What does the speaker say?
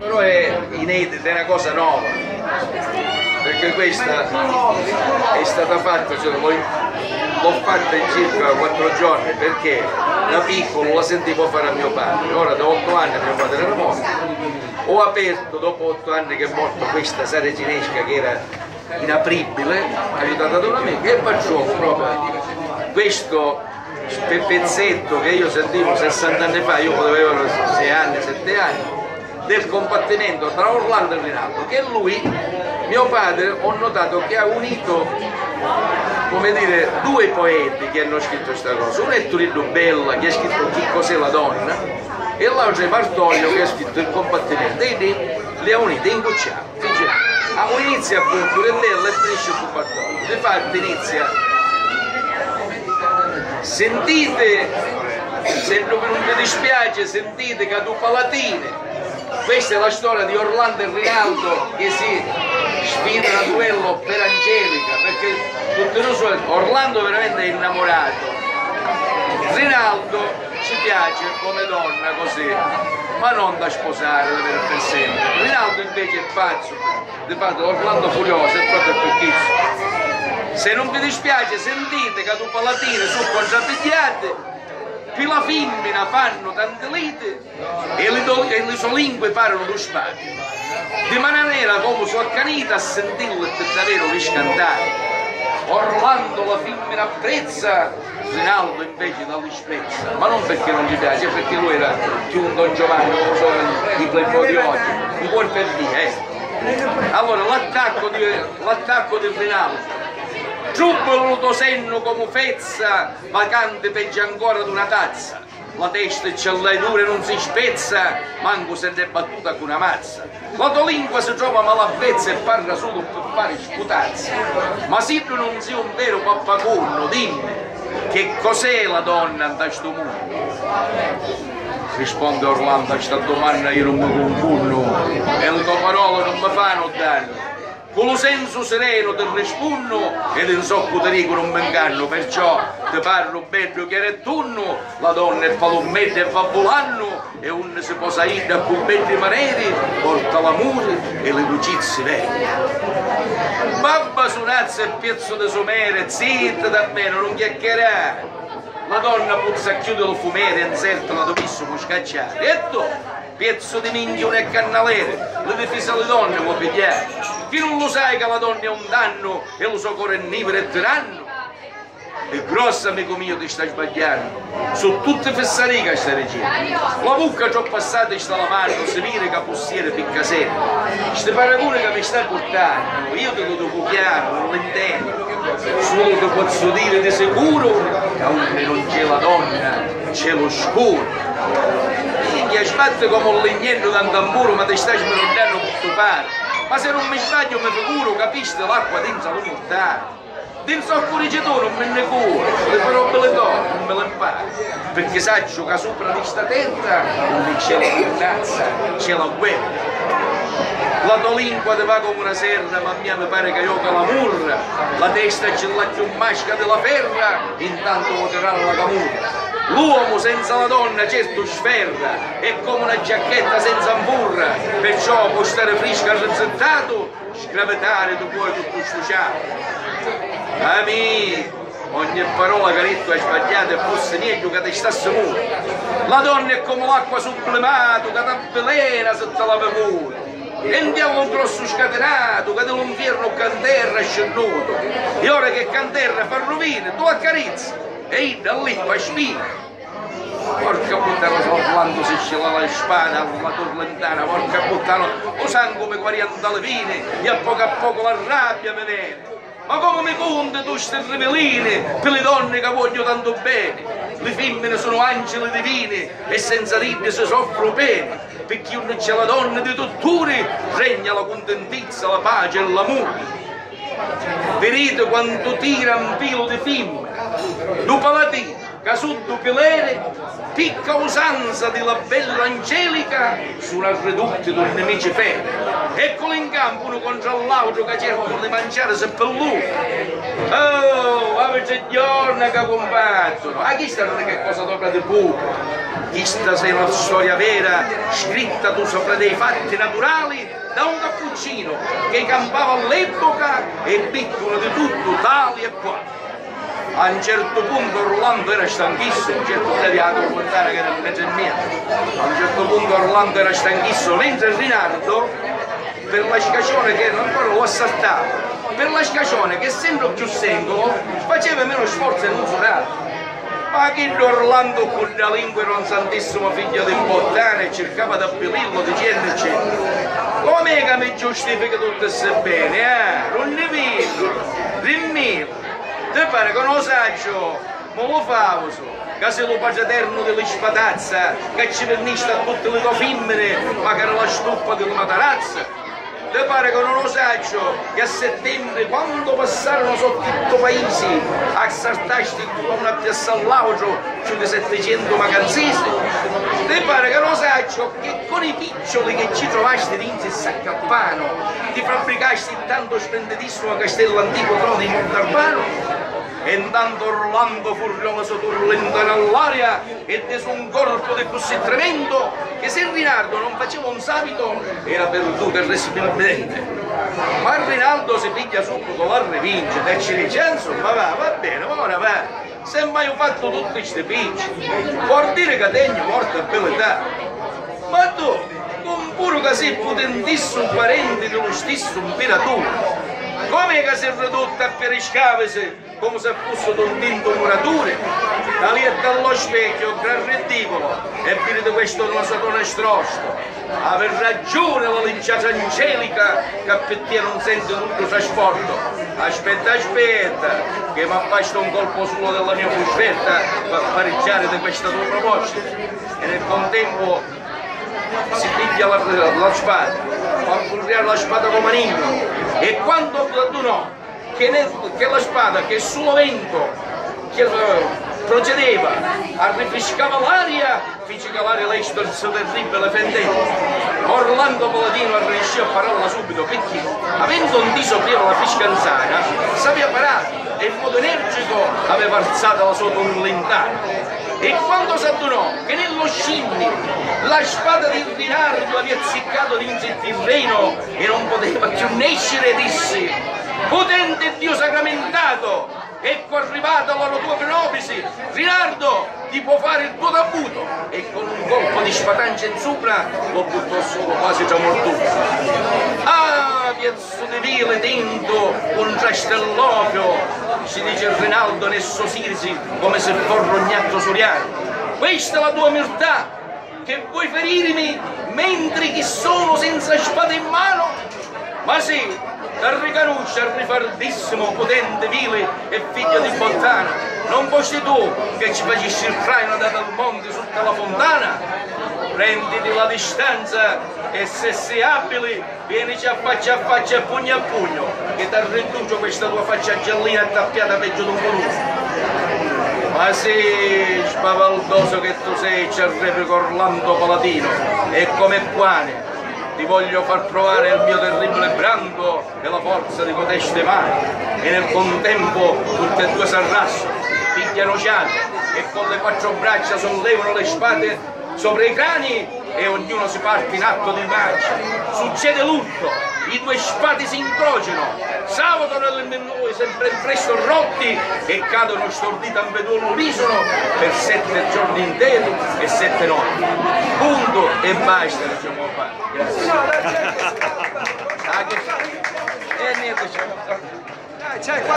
Però è inedita, è una cosa nuova, perché questa è stata fatta, cioè, l'ho fatta in circa 4 giorni perché da piccolo la sentivo fare a mio padre. Ora da 8 anni mio padre era morto, ho aperto dopo 8 anni che è morto questa sala cinesca che era inapribile, aiutata da un'amica, e faccio proprio questo pezzetto che io sentivo 60 anni fa, io avevo 6 anni, 7 anni, del combattimento tra Orlando e Rinaldo, che lui, mio padre, ho notato che ha unito, come dire, 2 poeti che hanno scritto questa cosa. Uno è Turiddu Bella, che ha scritto Che cos'è la donna, e l'altro è Martoglio, che ha scritto Il combattimento, e li ha uniti in cucciato. Inizia con Turellella e finisce con Martoglio. Di fatto inizia, sentite, se non vi dispiace, sentite che tu palatine. Questa è la storia di Orlando e Rinaldo che si sfidano a duello per Angelica, perché tutte noi, Orlando veramente è innamorato, Rinaldo ci piace come donna così, ma non da sposare per sempre. Rinaldo invece è pazzo, di fatto Orlando furioso è proprio perchizzo. Se non vi dispiace sentite che tu palatine sono contrappigliate, più la femmina fanno tante liti e le sue lingue parlano di spazio. Di maniera come sono accanita a sentirlo e davvero di scantare. Orlando la femmina apprezza, Rinaldo invece non li spezza, ma non perché non gli piace, perché lui era più un Don Giovanni, non so, i playboy di oggi, un buon per dire. Allora l'attacco di Rinaldo. Giubbolo tuo senno come fezza, vacante peggio ancora di una tazza. La testa c'è lei dura e non si spezza, manco se ne è battuta con una mazza. La tua lingua si trova malavezza e parla solo per fare sputazza. Ma se tu non sei un vero pappacorno, dimmi, che cos'è la donna da questo mondo? Risponde Orlando a questa domanda, io non mi confondo, e le tue parole non mi fanno danno. Con lo senso sereno del rispunno ed in socco te dico non mi inganno, perciò ti parlo bello chiaro e tonno, la donna è palometta e fa volanno, e un si posa irda con belli maneri, porta l'amore e le lucizie vere. Babba sonazza e piezzo di somere, zitta da me, non chiacchierà. La donna puzza chiudere il fumere e inserta la dovessimo scacciare. E tu, pezzo di minchione e cannalere, le difese alle donne può pigliare. Chi non lo sai che la donna è un danno e lo so corrennivere e tiranno? E grossa, amico mio, ti stai sbagliando. Sono tutte fessariche sta regina. La bucca ci ho passato e sta lavando, si vede che possiere per casella. Ste paragone che mi stai portando, io te lo devo chiaro, non lo intendo. Solo ti posso dire di sicuro che onde non c'è la donna, c'è lo scuro. Ti aspetti come un legnetto da un tamburo, ma ti stai smerondando per tu pare. Ma se non mi sbaglio mi figuro, capisci, l'acqua senza lo portare. Dentro al corriggetore non me ne curo, le parole le do, non me le imparo. Perché saggio che sopra di sta tenda non c'è la contazza, c'è la guerra. La tua lingua te va come una serra, ma a mia mi pare che io che la murra. La testa ce l'ha più masca della ferra, intanto voterà la camurra. L'uomo senza la donna certo sferra, è come una giacchetta senza amburra, perciò può stare fresca rinsettato, sgravetare tu puoi tutto stuciato. Amico, ogni parola che hai detto è sbagliata e forse meglio che ti stasse muro. La donna è come l'acqua sublimata, che t'avvelena sotto la paura. E andiamo un grosso scatenato che dell'inferno canterra è scenduto. E ora che canterra fa rovine, tu accarezzi. E da lì fa spina. Porca puttana, Orlando si scela la spada alla tormentana, porca puttana, usando come 40 levine, e a poco la rabbia mi viene. Ma come mi conti tu ste riveline per le donne che voglio tanto bene? Le femmine sono angeli divini e senza ribbia si soffrono bene, perché non c'è la donna di tutt'uri, regna la contentezza, la pace e l'amore. Vedete quanto tira un filo di femmine. Du palatino, casutto pilere, picca usanza della bella Angelica su una ridotta del nemici fede. Eccolo in campo uno contro l'altro che cercano di mangiare se per lui. Oh, ma c'è giorno che combattono. A chi sta che cosa tocca di buco? Questa è la storia vera, scritta sopra dei fatti naturali da un cappuccino che campava all'epoca e piccolo di tutto, tali e quali. A un certo punto Orlando era stanchissimo, certo deviato portare che era in mezzo al mio. A un certo punto Orlando era stanchissimo, mentre Rinaldo, per la scacione che era ancora lo assaltato, per la scacione che sembra più secolo, faceva meno sforzo e non sudato. Ma che Orlando con la lingua era un santissimo figlio di bottane e cercava di appellirlo dicendo eccetera. Com'è che mi giustifica tutto questo bene, eh? Non ne vedo, dimmi. Ti pare che non saggio, ma lo favoso, che se lo paterno della spatazza, che ci vernista a tutte le tue femmine, ma che era la stuppa della matarazza. Ti pare che non lo saggio, che a settembre, quando passarono sotto tutto il paese, assaltasti tu a una piazza all'altro, più di 700 macanzesi. Ti pare che non saggio, che con i piccioli che ci trovasti dentro il saccappano, ti fabbricasti tanto splendidissimo castello antico trono di Montalbano. E intanto Orlando furioso turlenta nell'aria e tese un corpo di così tremendo che se Rinaldo non faceva un sabito era perduto il respirabile. Ma Rinaldo si piglia subito la rivincita e ci dice insomma va bene, ora va, semmai ho fatto tutti questi picci, vuol dire che tengo morto a bell'età. Ma tu, con pure che sei potentissimo parente dello stesso imperatore, come che si è ridotta a periscavesi come se fosse un tinto muratore, da lì allo specchio, gran ridicolo, e finito questo nosotone strosto. Aveva ragione la linciata Angelica, che per te non sente tutto trasporto. Aspetta, aspetta, che mi basta un colpo solo della mia buscetta per pareggiare di questa tua proposta. E nel contempo si piglia la spada, fa curriare la spada come nino, e quando no, che la spada che sul vento che procedeva arrifiscava l'aria, fece calare l'estorso terribile fendente. Orlando Paladino riuscì a pararla subito perché, avendo un di sopra la fiscanzana, sapeva parare e in modo energico aveva alzata la sua tonnellità. E quando s'addunò che nello scinni la spada di Rinaldo aveva azzeccato l'insetto reno e non poteva più nascere, disse: potente Dio sacramentato, ecco arrivata la tua penopisi, Rinaldo ti può fare il tuo tabuto. E con un colpo di spatancia in sopra lo buttò solo quasi già morto. Ah, piazzo di vile tinto, contrasta all'occhio, si dice Rinaldo nel suo sirsi come se fosse un gnatto soriano. Questa è la tua umiltà, che vuoi ferirmi mentre che sono senza spada in mano? Ma sì, da ricaruccia rifardissimo, potente, vile e figlio di fontana, non fossi tu che ci facessi il traino dal monte sotto la fontana? Prenditi la distanza e se sei abile vienici a faccia e pugno a pugno, che ti riduce questa tua faccia giallina attappiata peggio di un volume. Ma sì, spavaldoso che tu sei, ci replica Orlando Paladino, e come quale ti voglio far provare il mio terribile brando e la forza di coteste mani. E nel contempo tutte e due s'arrassano, pigliano ciate e con le quattro braccia sollevano le spade sopra i crani e ognuno si parte in atto di magia. Succede l'urto, i due spati si incrociano, saltano nel mennue sempre in presto rotti e cadono storditi ambeduo all'unisono per 7 giorni interi e 7 notti. Punto e basta, diciamo qua. Grazie. Ah, che... niente, c'è.